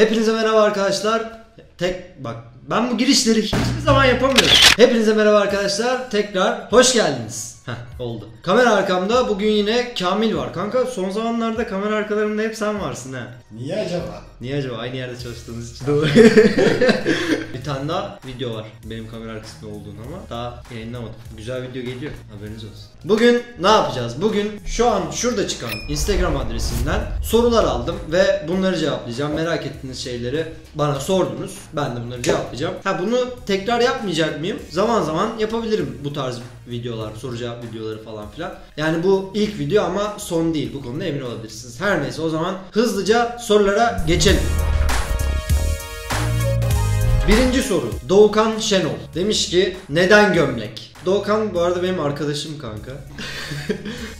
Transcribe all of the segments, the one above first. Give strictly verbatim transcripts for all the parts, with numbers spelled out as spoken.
Hepinize merhaba arkadaşlar. Tek bak ben bu girişleri hiçbir zaman yapamıyorum. Hepinize merhaba arkadaşlar. Tekrar hoş geldiniz. Heh, oldu. Kamera arkamda bugün yine Kamil var. Kanka son zamanlarda kamera arkalarında hep sen varsın ha. Niye acaba? Niye acaba? Aynı yerde çalıştığımız için. Doğru. Bir tane daha video var. Benim kamera arkasında olduğunu ama daha yayınlamadım. Güzel video geliyor. Haberiniz olsun. Bugün ne yapacağız? Bugün şu an şurada çıkan Instagram adresinden sorular aldım ve bunları cevaplayacağım. Merak ettiğiniz şeyleri bana sordunuz. Ben de bunları cevaplayacağım. Ha, bunu tekrar yapmayacak mıyım? Zaman zaman yapabilirim bu tarz videolar, soru cevap videoları falan filan. Yani bu ilk video ama son değil. Bu konuda emin olabilirsiniz. Her neyse o zaman hızlıca sorulara geçelim. Birinci soru. Doğukan Şenol demiş ki neden gömlek? Doğukan bu arada benim arkadaşım kanka.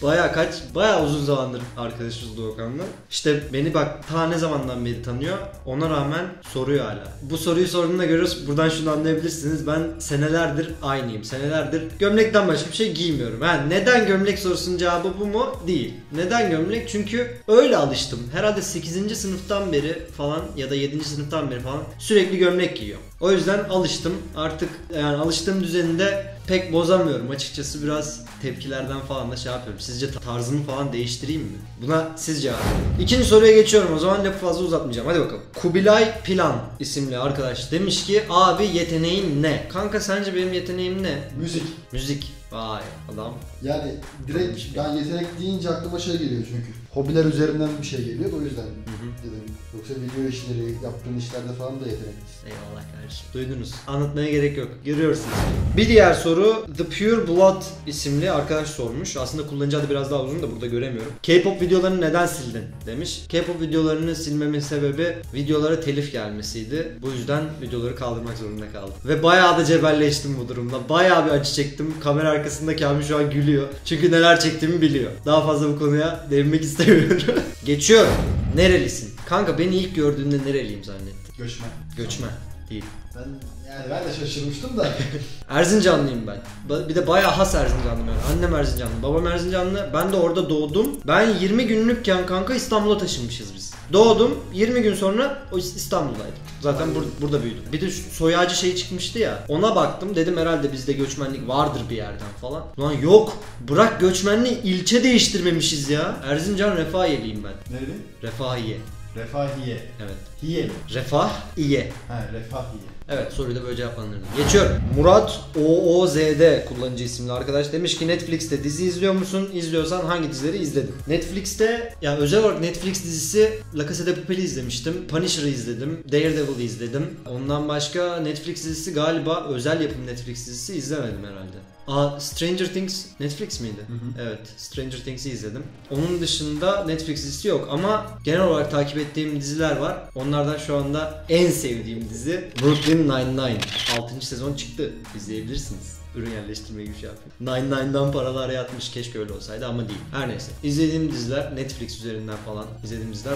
Baya kaç, baya uzun zamandır arkadaşız Doğukan'la. İşte beni bak ta ne zamandan beri tanıyor. Ona rağmen soruyor hala. Bu soruyu sorduğunda görüyoruz. Buradan şunu anlayabilirsiniz. Ben senelerdir aynıyım. Senelerdir gömlekten başka bir şey giymiyorum. Ha, neden gömlek sorusunun cevabı bu mu? Değil. Neden gömlek? Çünkü öyle alıştım. Herhalde sekizinci sınıftan beri falan ya da yedinci sınıftan beri falan sürekli gömlek giyiyorum. O yüzden alıştım. Artık yani alıştığım düzeninde pek bozamıyorum. Açıkçası biraz tepkilerden falan da şey yapıyorum. Sizce tarzımı falan değiştireyim mi? Buna siz cevap verin. İkinci soruya geçiyorum. O zaman lafı fazla uzatmayacağım. Hadi bakalım. Kubilay Plan isimli arkadaş demiş ki abi yeteneğin ne? Kanka sence benim yeteneğim ne? Müzik. Müzik. Vay adam. Yani direkt ben yetenek deyince aklıma şey geliyor çünkü. Hobiler üzerinden bir şey geliyor. O yüzden dedim. Yoksa video işleri, yaptığın işlerde falan da yeteneklisin. Eyvallah kardeşim. Duydunuz. Anlatmaya gerek yok. Görüyorsunuz. Bir diğer soru The Pure Blood isimli arkadaş sormuş. Aslında kullanıcı adı biraz daha uzun da burada göremiyorum. K-pop videolarını neden sildin demiş. K-pop videolarını silmemin sebebi videolara telif gelmesiydi. Bu yüzden videoları kaldırmak zorunda kaldım. Ve bayağı da cebelleştim bu durumda. Bayağı bir acı çektim. Kamera arkasında Kamil şu an gülüyor. Çünkü neler çektiğimi biliyor. Daha fazla bu konuya değinmek istemiyorum. Geçiyorum. Nerelisin? Kanka beni ilk gördüğünde nereliyim zannettin? Göçmen. Göçmen değil. Ben yani ben de şaşırmıştım da. Erzincanlıyım ben. Bir de bayağı has Erzincanlıyım yani. Annem Erzincanlı, babam Erzincanlı. Ben de orada doğdum. Ben yirmi günlükken kanka İstanbul'a taşınmışız biz. Doğdum, yirmi gün sonra İstanbul'daydım. Zaten bur burada büyüdüm. Bir de soyacı şey çıkmıştı ya. Ona baktım, dedim herhalde bizde göçmenlik vardır bir yerden falan. Ulan yok, bırak göçmenliği, ilçe değiştirmemişiz ya. Erzincan Refahiye'liyim ben. Nereli? Refahiye. Refahiye. Evet. Hiye mi? Refahiye. Ha, Refahiye. Evet, soruyu da böyle cevaplandırdım. Geçiyorum. Murat O O Z'de kullanıcı isimli arkadaş demiş ki Netflix'te dizi izliyor musun? İzliyorsan hangi dizileri izledin? Netflix'te yani özel olarak Netflix dizisi La Casa de Papel'i izlemiştim. Punisher'ı izledim. Daredevil'i izledim. Ondan başka Netflix dizisi galiba özel yapım Netflix dizisi izlemedim herhalde. Aa, Stranger Things Netflix miydi? Hı hı. Evet, Stranger Things'i izledim. Onun dışında Netflix dizisi yok ama genel olarak takip ettiğim diziler var. Onlardan şu anda en sevdiğim dizi Brooklyn Nine Nine. altıncı sezon çıktı. İzleyebilirsiniz. Ürün yerleştirmeye güç yapıyor. Nine Nine'dan paralar yatmış. Keşke öyle olsaydı ama değil. Her neyse. İzlediğim diziler Netflix üzerinden falan izlediğim diziler.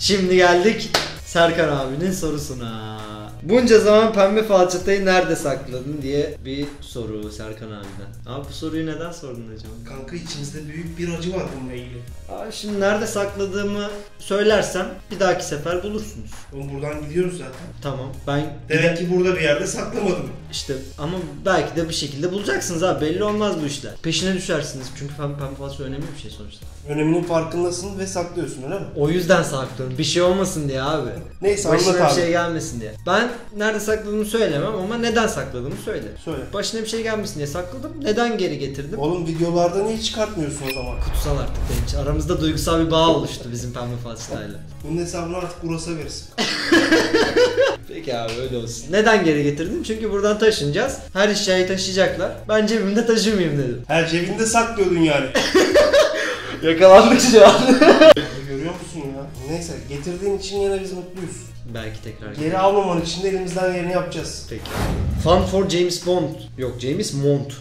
Şimdi geldik Serkan abinin sorusuna. Bunca zaman Pembe Falçata'yı nerede sakladın diye bir soru Serkan abiden. Abi bu soruyu neden sordun acaba? Kanka içimizde büyük bir acı var bununla ilgili. Abi şimdi nerede sakladığımı söylersem bir dahaki sefer bulursunuz. Oğlum buradan gidiyoruz zaten. Tamam ben... Demek ki burada bir yerde saklamadım. İşte ama belki de bir şekilde bulacaksınız abi, belli olmaz bu işler. Peşine düşersiniz çünkü Pembe Falçata önemli bir şey sonuçta. Öneminin farkındasın ve saklıyorsun öyle mi? O yüzden saklıyorum, bir şey olmasın diye abi. Neyse anlat abi. Başına bir şey gelmesin diye. Ben nerede sakladığımı söylemem ama neden sakladığımı söyle. Söyle. Başına bir şey gelmesin diye sakladım. Neden geri getirdim? Oğlum videolarda niye çıkartmıyorsun o zaman? Kutsal artık benim için. Aramızda duygusal bir bağ oluştu bizim Pembe Falçata'yla. Bunun hesabını artık Uras'a verirsin. Peki abi öyle olsun. Neden geri getirdim? Çünkü buradan taşınacağız. Her eşyayı taşıyacaklar. Ben cebimde taşımayayım dedim. Her cebinde saklıyordun yani. Yakalandık şu an. Görüyor musun ya? Neyse getirdiğin için yine biz mutluyuz. Belki tekrar geri almaman için de elimizden yerini yapacağız. Peki. Fun for James Bond. Yok James Mont.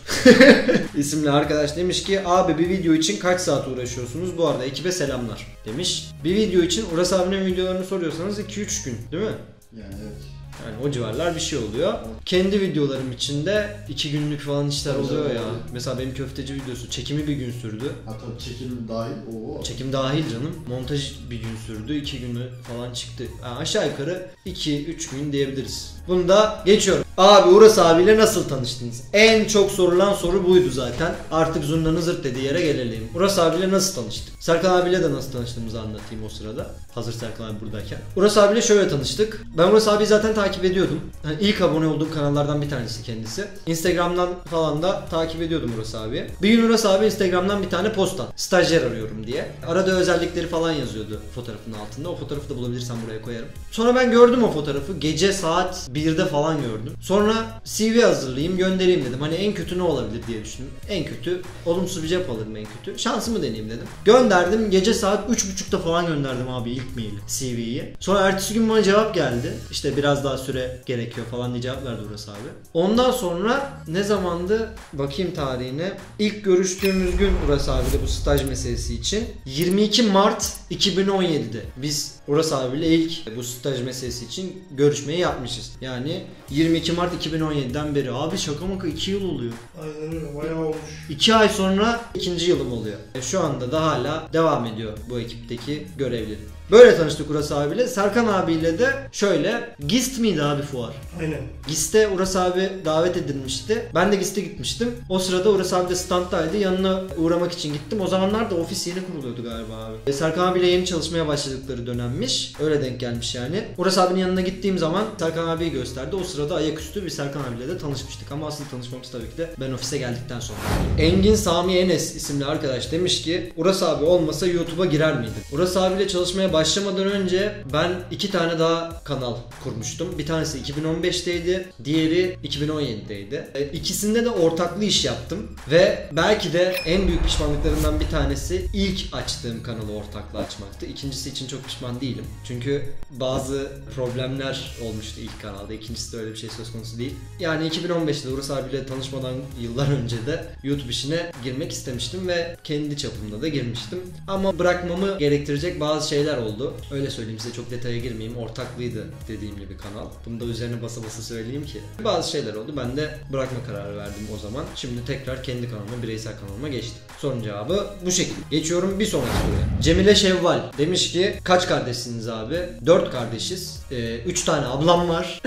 İsimli arkadaş demiş ki abi bir video için kaç saat uğraşıyorsunuz? Bu arada ekibe selamlar demiş. Bir video için Uras abinin videolarını soruyorsanız iki üç gün değil mi? Yani evet. Yani o civarlar bir şey oluyor. Kendi videolarım içinde iki günlük falan işler oluyor ya. Mesela benim köfteci videosu çekimi bir gün sürdü. Hatta çekim dahil o. Çekim dahil canım. Montaj bir gün sürdü, iki günü falan çıktı. Yani aşağı yukarı iki üç gün diyebiliriz. Bunu da geçiyorum. Abi Uras abiyle nasıl tanıştınız? En çok sorulan soru buydu zaten. Artık zurnanın zırt dediği yere gelelim. Uras abiyle nasıl tanıştık? Serkan abiyle de nasıl tanıştığımızı anlatayım o sırada. Hazır Serkan abi buradayken. Uras abiyle şöyle tanıştık. Ben Uras abiyi zaten takip ediyordum. Yani ilk abone olduğum kanallardan bir tanesi kendisi. Instagram'dan falan da takip ediyordum Uras abiyi. Bir gün Uras abi Instagram'dan bir tane posta. Stajyer arıyorum diye. Arada özellikleri falan yazıyordu fotoğrafın altında. O fotoğrafı da bulabilirsem buraya koyarım. Sonra ben gördüm o fotoğrafı. Gece saat birde falan gördüm. Sonra C V hazırlayayım, göndereyim dedim. Hani en kötü ne olabilir diye düşündüm. En kötü olumsuz bir cevap alırım en kötü. Şansımı deneyeyim dedim. Gönderdim. Gece saat üç buçukta falan gönderdim abi ilk mail C V'yi. Sonra ertesi gün bana cevap geldi. İşte biraz daha süre gerekiyor falan diye cevap verdi Uras abi. Ondan sonra ne zamandı? Bakayım tarihine. İlk görüştüğümüz gün Uras abiyle bu staj meselesi için yirmi iki Mart iki bin on yedi'de biz Uras abiyle ilk bu staj meselesi için görüşmeyi yapmışız. Yani yirmi iki Mart iki bin on yedi'den beri abi şaka maka iki yıl oluyor. Aynen öyle, bayağı olmuş. iki ay sonra ikinci yılım oluyor. Şu anda da hala devam ediyor bu ekipteki görevleri. Böyle tanıştık Uras abiyle. Serkan abiyle de şöyle, Gist miydi abi fuar? Aynen. Gist'e Uras abi davet edilmişti. Ben de Gist'e gitmiştim. O sırada Uras abi de standdaydı. Yanına uğramak için gittim. O zamanlar da ofis yeni kuruluyordu galiba abi. E, Serkan abiyle yeni çalışmaya başladıkları dönemmiş. Öyle denk gelmiş yani. Uras abinin yanına gittiğim zaman Serkan abiyi gösterdi. O sırada ayaküstü bir Serkan abiyle de tanışmıştık. Ama asıl tanışmamız tabii ki de ben ofise geldikten sonra. Engin Sami Enes isimli arkadaş demiş ki Uras abi olmasa YouTube'a girer miydin? Uras abiyle çalışmaya başlamadan önce ben iki tane daha kanal kurmuştum. Bir tanesi iki bin on beş'teydi, diğeri iki bin on yedi'deydi. İkisinde de ortaklı iş yaptım ve belki de en büyük pişmanlıklarından bir tanesi ilk açtığım kanalı ortaklı açmaktı. İkincisi için çok pişman değilim. Çünkü bazı problemler olmuştu ilk kanalda. İkincisi de öyle bir şey söz konusu değil. Yani iki bin on beş'te Uras abiyle tanışmadan yıllar önce de YouTube işine girmek istemiştim ve kendi çapımda da girmiştim. Ama bırakmamı gerektirecek bazı şeyler oldu. Oldu. Öyle söyleyeyim size, çok detaya girmeyeyim. Ortaklıydı dediğim gibi kanal. Bunu da üzerine basa basa söyleyeyim ki. Bazı şeyler oldu. Ben de bırakma kararı verdim o zaman. Şimdi tekrar kendi kanalıma, bireysel kanalıma geçtim. Sorun cevabı bu şekilde. Geçiyorum bir sonraki soruya. Cemile Şevval demiş ki kaç kardeşsiniz abi? Dört kardeşiz. Ee, üç tane ablam var.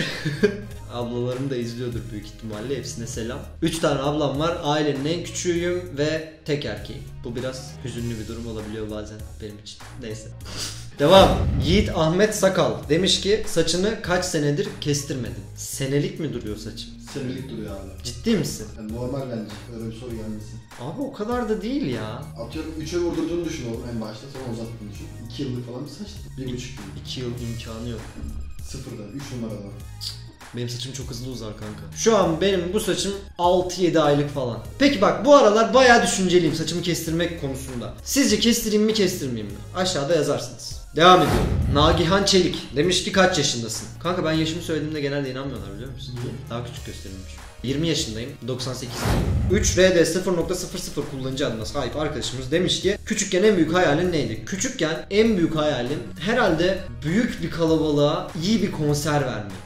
Ablalarım da izliyordur büyük ihtimalle. Hepsine selam. üç tane ablam var. Ailenin en küçüğüyüm ve tek erkeğim. Bu biraz hüzünlü bir durum olabiliyor bazen benim için. Neyse. Devam. Yiğit Ahmet Sakal demiş ki saçını kaç senedir kestirmedin? Senelik mi duruyor saçım? Senelik duruyor abi. Ciddi misin? Yani normal bence. Öyle bir soru gelmesin. Abi o kadar da değil ya. Atıyorum üçe vurdurduğunu düşün oğlum en başta. Sonra uzattığını düşün. iki yıllık falan bir saç. bir buçuk yıl. iki yıl imkanı yok. Sıfırdan. üç numaradan. Benim saçım çok hızlı uzar kanka. Şu an benim bu saçım altı yedi aylık falan. Peki bak bu aralar bayağı düşünceliyim saçımı kestirmek konusunda. Sizce kestireyim mi kestirmeyeyim mi? Aşağıda yazarsınız. Devam ediyorum. Nagihan Çelik demiş ki kaç yaşındasın? Kanka ben yaşımı söylediğimde genelde inanmıyorlar biliyor musun? Hı. Daha küçük gösterilmiş. yirmi yaşındayım, doksan sekiz'liyim. üç R D sıfır nokta sıfır sıfır kullanıcı adına sahip arkadaşımız demiş ki küçükken en büyük hayalin neydi? Küçükken en büyük hayalim herhalde büyük bir kalabalığa iyi bir konser vermek.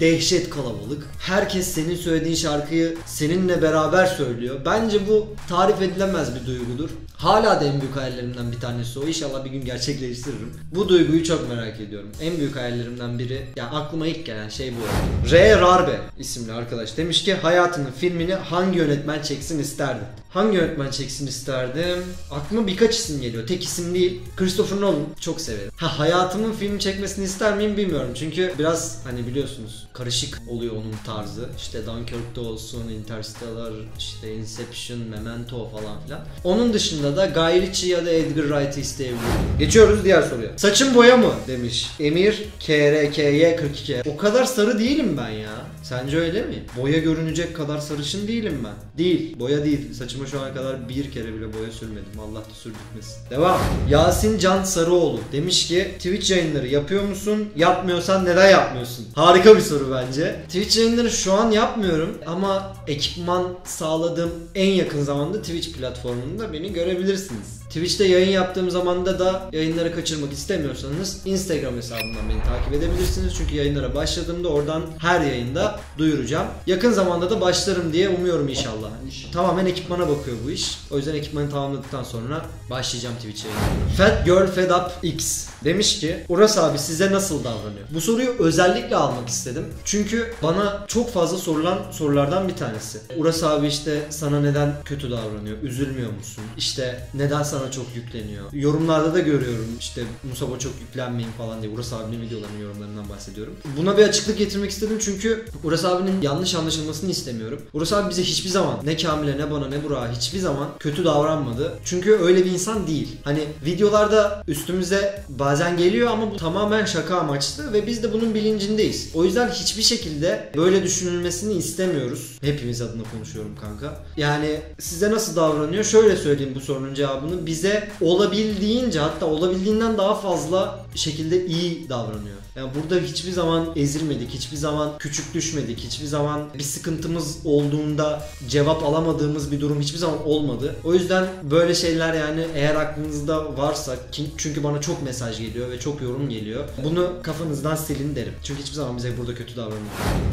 Dehşet kalabalık. Herkes senin söylediğin şarkıyı seninle beraber söylüyor. Bence bu tarif edilemez bir duygudur. Hala da en büyük hayallerimden bir tanesi o. İnşallah bir gün gerçekleştiririm. Bu duyguyu çok merak ediyorum. En büyük hayallerimden biri. Yani aklıma ilk gelen şey bu. R. Rarbe isimli arkadaş demiş ki hayatının filmini hangi yönetmen çeksin isterdin? Hangi yönetmen çeksin isterdim? Aklıma birkaç isim geliyor. Tek isim değil. Christopher Nolan çok severim. Ha, hayatımın film çekmesini ister miyim bilmiyorum. Çünkü biraz hani biliyorsunuz karışık oluyor onun tarzı. İşte Dunkirk'te olsun, Interstellar, işte Inception, Memento falan filan. Onun dışında da Guy Ritchie ya da Edgar Wright'ı isteyebilirim. Geçiyoruz diğer soruya. Saçım boya mı? Demiş. Emir K R K Y kırk iki. O kadar sarı değilim ben ya. Sence öyle mi? Boya görünecek kadar sarışın değilim ben. Değil. Boya değil. Saçıma şu ana kadar bir kere bile boya sürmedim. Allah da sürdürmesin. Devam. Yasin Can Sarıoğlu demiş ki Twitch yayınları yapıyor musun? Yapmıyorsan neden yapmıyorsun? Harika bir soru bence. Twitch yayınları şu an yapmıyorum ama ekipman sağladığım en yakın zamanda Twitch platformunda beni görebilirsiniz. Twitch'te yayın yaptığım zamanda da yayınları kaçırmak istemiyorsanız Instagram hesabından beni takip edebilirsiniz. Çünkü yayınlara başladığımda oradan her yayında duyuracağım. Yakın zamanda da başlarım diye umuyorum inşallah. Tamamen ekipmana bakıyor bu iş. O yüzden ekipmanı tamamladıktan sonra başlayacağım Twitch'e. Fat Girl Fed Up X demiş ki Uras abi size nasıl davranıyor? Bu soruyu özellikle almak istedim. Çünkü bana çok fazla sorulan sorulardan bir tanesi. Uras abi işte sana neden kötü davranıyor? Üzülmüyor musun? İşte neden sana çok yükleniyor? Yorumlarda da görüyorum işte Musab'a çok yüklenmeyin falan diye. Uras abinin videolarının yorumlarından bahsediyorum. Buna bir açıklık getirmek istedim çünkü Uras abinin yanlış anlaşılmasını istemiyorum. Uras abi bize hiçbir zaman ne Kamil'e ne bana ne Burak'a hiçbir zaman kötü davranmadı. Çünkü öyle bir insan değil. Hani videolarda üstümüze bazen geliyor ama bu tamamen şaka amaçlı ve biz de bunun bilincindeyiz. O yüzden hiçbir şekilde böyle düşünülmesini istemiyoruz. Hepimiz adına konuşuyorum kanka. Yani size nasıl davranıyor? Şöyle söyleyeyim bu sorunun cevabını. Bize olabildiğince hatta olabildiğinden daha fazla şekilde iyi davranıyor. Yani burada hiçbir zaman ezilmedik, hiçbir zaman küçük düşmedik, hiçbir zaman bir sıkıntımız olduğunda cevap alamadığımız bir durum hiçbir zaman olmadı. O yüzden böyle şeyler yani eğer aklınızda varsa, çünkü bana çok mesaj geliyor ve çok yorum geliyor. Bunu kafanızdan silin derim. Çünkü hiçbir zaman bize burada kötü davranıyor.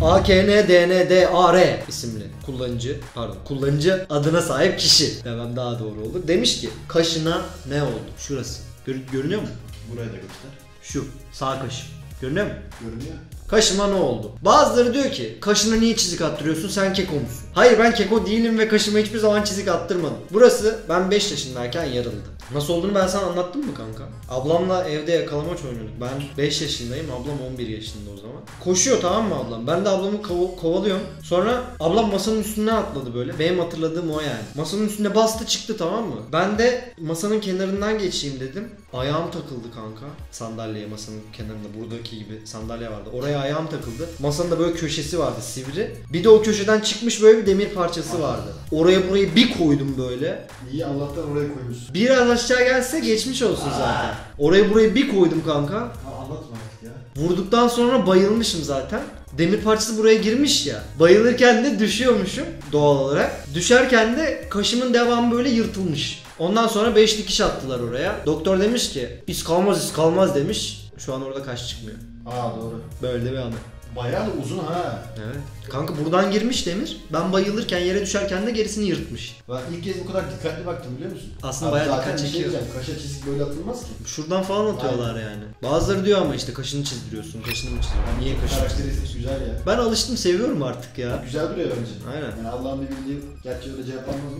A K N D N D A R isimli kullanıcı, pardon kullanıcı adına sahip kişi. Hemen daha doğru olur. Demiş ki kaşına ne oldu? Şurası. Gör, görünüyor mu? Buraya da göster. Şu sağ kaşım. Görünüyor mu? Görünüyor. Kaşıma ne oldu? Bazıları diyor ki kaşına niye çizik attırıyorsun sen keko musun? Hayır ben keko değilim ve kaşıma hiçbir zaman çizik attırmadım. Burası ben beş yaşındayken yarıldı. Nasıl olduğunu ben sana anlattım mı kanka? Ablamla evde yakalamaç oynuyorduk. Ben beş yaşındayım, ablam on bir yaşında o zaman. Koşuyor tamam mı ablam? Ben de ablamı kov kovalıyorum. Sonra ablam masanın üstüne atladı böyle. Benim hatırladığım o yani. Masanın üstüne bastı çıktı tamam mı? Ben de masanın kenarından geçeyim dedim. Ayağım takıldı kanka. Sandalyeye masanın kenarında buradaki gibi sandalye vardı. Oraya ayağım takıldı. Masanın da böyle köşesi vardı sivri. Bir de o köşeden çıkmış böyle bir demir parçası vardı. Oraya burayı bir koydum böyle. İyi Allah'tan oraya koymuşsun. Biraz aşağı gelse geçmiş olsun zaten. Orayı burayı bir koydum kanka. Anlatma artık ya. Vurduktan sonra bayılmışım zaten. Demir parçası buraya girmiş ya. Bayılırken de düşüyormuşum doğal olarak. Düşerken de kaşımın devamı böyle yırtılmış. Ondan sonra beş dikiş attılar oraya. Doktor demiş ki iz kalmaz iz kalmaz demiş. Şu an orada kaş çıkmıyor. Aa doğru. Böyle bir anı. Bayağı da uzun ha. Evet. Kanka buradan girmiş demir. Ben bayılırken yere düşerken de gerisini yırtmış. Ben ilk kez bu kadar dikkatli baktım biliyor musun? Aslında abi bayağı dikkat çekiyor. Şey kaşa çizik böyle atılmaz ki. Şuradan falan atıyorlar aynen. Yani. Bazıları diyor ama işte kaşını çizdiriyorsun, kaşını mı çizdiriyorsun? Niye kaşını? Karakteristik güzel ya. Ben alıştım seviyorum artık ya. Çok güzel duruyor bence. Aynen. Yani Allah'ın bir bildiği gerçi öyle cevap almadım.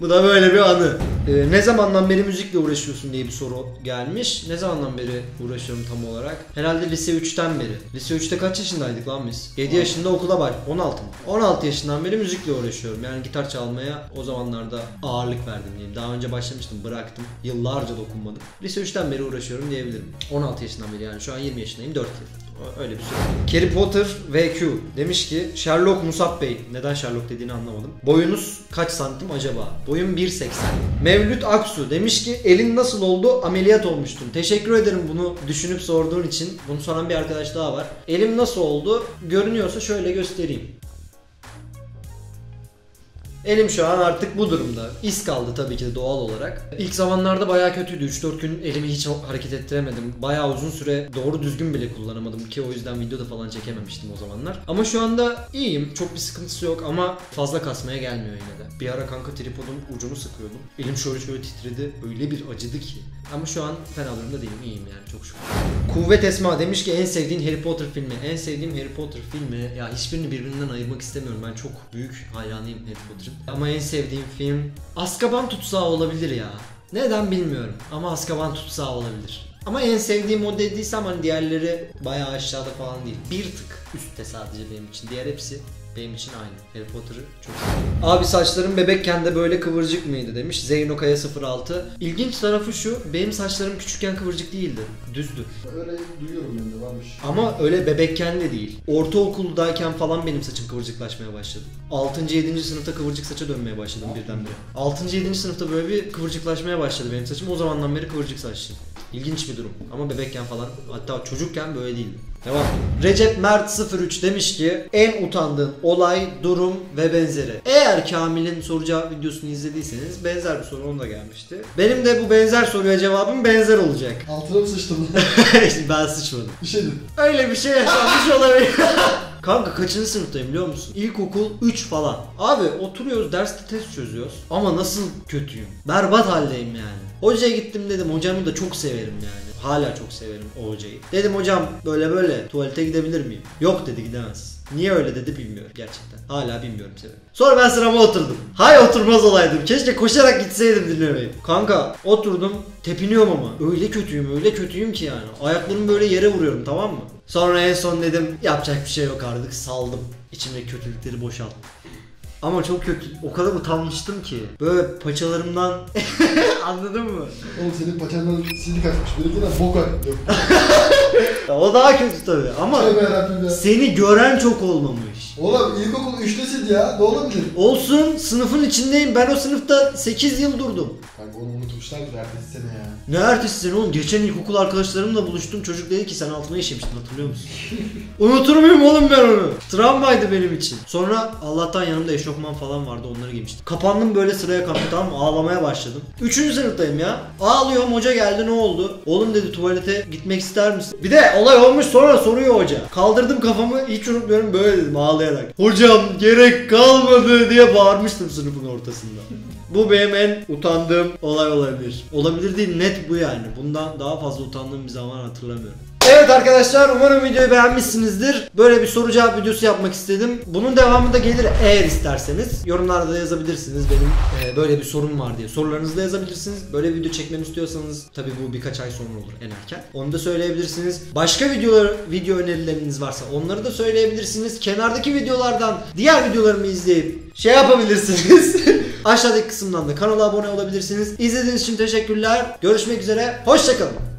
Bu da böyle bir anı. Ee, ne zamandan beri müzikle uğraşıyorsun diye bir soru gelmiş. Ne zamandan beri uğraşıyorum tam olarak? Herhalde lise üçten beri. Lise üçte kaç yaşındaydık lan biz? yedi yaşında okula başladık. on altı mı? on altı yaşından beri müzikle uğraşıyorum. Yani gitar çalmaya o zamanlarda ağırlık verdim diyeyim. Daha önce başlamıştım, bıraktım. Yıllarca dokunmadım. Lise üçten beri uğraşıyorum diyebilirim. on altı yaşından beri yani şu an yirmi yaşındayım, dört yıl. Öyle bir şey. Harry Potter V Q demiş ki Sherlock Musab Bey. Neden Sherlock dediğini anlamadım. Boyunuz kaç santim acaba? Boyum bir seksen. Mevlüt Aksu demiş ki elin nasıl oldu? Ameliyat olmuştun. Teşekkür ederim bunu düşünüp sorduğun için. Bunu soran bir arkadaş daha var. Elim nasıl oldu? Görünüyorsa şöyle göstereyim. Elim şu an artık bu durumda. İz kaldı tabii ki de doğal olarak. İlk zamanlarda bayağı kötüydü. üç dört gün elimi hiç hareket ettiremedim. Bayağı uzun süre doğru düzgün bile kullanamadım ki o yüzden videoda falan çekememiştim o zamanlar. Ama şu anda iyiyim. Çok bir sıkıntısı yok ama fazla kasmaya gelmiyor yine de. Bir ara kanka tripodun ucunu sıkıyordum. Elim şöyle şöyle titredi. Öyle bir acıdı ki. Ama şu an fena durumda değilim. İyiyim yani çok şükür. Kuvvet Esma demiş ki en sevdiğin Harry Potter filmi. En sevdiğim Harry Potter filmi. Ya hiçbirini birbirinden ayırmak istemiyorum. Ben çok büyük hayranıyım Harry Potter. Ama en sevdiğim film Azkaban tutsağı olabilir ya. Neden bilmiyorum ama Azkaban tutsağı olabilir. Ama en sevdiğim o dediysem hani diğerleri bayağı aşağıda falan değil. Bir tık üstte sadece benim için. Diğer hepsi benim için aynı. Harry Potter'ı çok seviyorum. Abi saçlarım bebekken de böyle kıvırcık mıydı demiş. Zeyno Kaya sıfır altı. İlginç tarafı şu. Benim saçlarım küçükken kıvırcık değildi. Düzdü. Öyle duyuyorum ben de varmış. Ama öyle bebekken de değil. Ortaokuldayken falan benim saçım kıvırcıklaşmaya başladı. altıncı yedinci sınıfta kıvırcık saça dönmeye başladım birdenbire. altıncı yedinci sınıfta böyle bir kıvırcıklaşmaya başladı benim saçım. O zamandan beri kıvırcık saçlıyım. İlginç bir durum ama bebekken falan, hatta çocukken böyle değildi. Devam. Recep Mert sıfır üç demiş ki en utandığın olay, durum ve benzeri. Eğer Kamil'in soracağı videosunu izlediyseniz benzer bir soru onda gelmişti. Benim de bu benzer soruya cevabım benzer olacak. Altına mı sıçtın? Ben sıçmadım. İşedim. Öyle bir şey yaşanmış olabilir. Kanka kaçıncı sınıftayım biliyor musun? İlkokul üç falan. Abi oturuyoruz, derste test çözüyoruz. Ama nasıl kötüyüm. Berbat haldeyim yani. Hocaya gittim, dedim hocamı da çok severim yani. Hala çok severim o hocayı. Dedim hocam böyle böyle tuvalete gidebilir miyim? Yok dedi, gidemez. Niye öyle dedi bilmiyorum gerçekten. Hala bilmiyorum sebebi. Sonra ben sırama oturdum. Hay oturmaz olaydım. Keşke koşarak gitseydim dinlemeyip. Kanka oturdum, tepiniyorum ama. Öyle kötüyüm, öyle kötüyüm ki yani. Ayaklarımı böyle yere vuruyorum, tamam mı? Sonra en son dedim yapacak bir şey yok artık, saldım. İçimdeki kötülükleri boşalttım. Ama çok kötü, o kadar utanmıştım ki. Böyle paçalarımdan anladın mı? Oğlum senin paçalarından silik açmış. Benimkinden bok yok. O daha kötü tabi ama seni gören çok olmamış. Oğlum ilkokul üçtesin ya, ne olabilir? Olsun, sınıfın içindeyim. Ben o sınıfta sekiz yıl durdum. Kanka onu unutmuşlardır ertesi sene ya. Ne ertesi sene oğlum? Geçen ilkokul arkadaşlarımla buluştum. Çocuk dedi ki sen altına işemiştin, hatırlıyor musun? Unutur muyum oğlum ben onu? Travmaydı benim için. Sonra Allah'tan yanımda eşofman falan vardı, onları giymiştim. Kapandım böyle sıraya kapı, tamam mı? Ağlamaya başladım. Üçüncü sınıftayım ya. Ağlıyorum, hoca geldi, ne oldu? Oğlum dedi tuvalete gitmek ister misin? Bir de olay olmuş, sonra soruyor hoca. Kaldırdım kafamı, hiç unutmuyorum, böyle dedim ağlayarak. Hocam gerek kalmadı diye bağırmıştım sınıfın ortasında. Bu benim en utandığım olay olabilir. Olabilir değil, net bu yani. Bundan daha fazla utandığım bir zaman hatırlamıyorum. Evet arkadaşlar, umarım videoyu beğenmişsinizdir. Böyle bir soru cevap videosu yapmak istedim. Bunun devamı da gelir eğer isterseniz. Yorumlarda da yazabilirsiniz benim e, böyle bir sorum var diye. Sorularınızı da yazabilirsiniz. Böyle bir video çekmemi istiyorsanız tabii bu birkaç ay sonra olur en erken. Onu da söyleyebilirsiniz. Başka videolar, video önerileriniz varsa onları da söyleyebilirsiniz. Kenardaki videolardan diğer videolarımı izleyip şey yapabilirsiniz. Aşağıdaki kısımdan da kanala abone olabilirsiniz. İzlediğiniz için teşekkürler. Görüşmek üzere. Hoşça kalın.